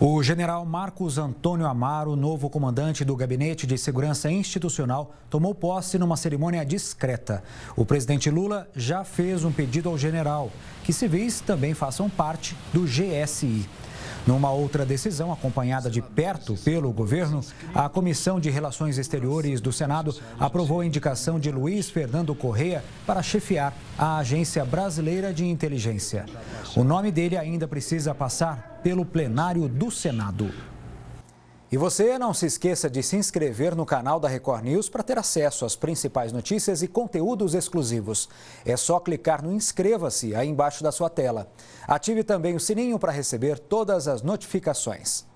O general Marcos Antônio Amaro, novo comandante do Gabinete de Segurança Institucional, tomou posse numa cerimônia discreta. O presidente Lula já fez um pedido ao general que civis também façam parte do GSI. Numa outra decisão, acompanhada de perto pelo governo, a Comissão de Relações Exteriores do Senado aprovou a indicação de Luiz Fernando Corrêa para chefiar a Agência Brasileira de Inteligência. O nome dele ainda precisa passar pelo plenário do Senado. E você não se esqueça de se inscrever no canal da Record News para ter acesso às principais notícias e conteúdos exclusivos. É só clicar no inscreva-se aí embaixo da sua tela. Ative também o sininho para receber todas as notificações.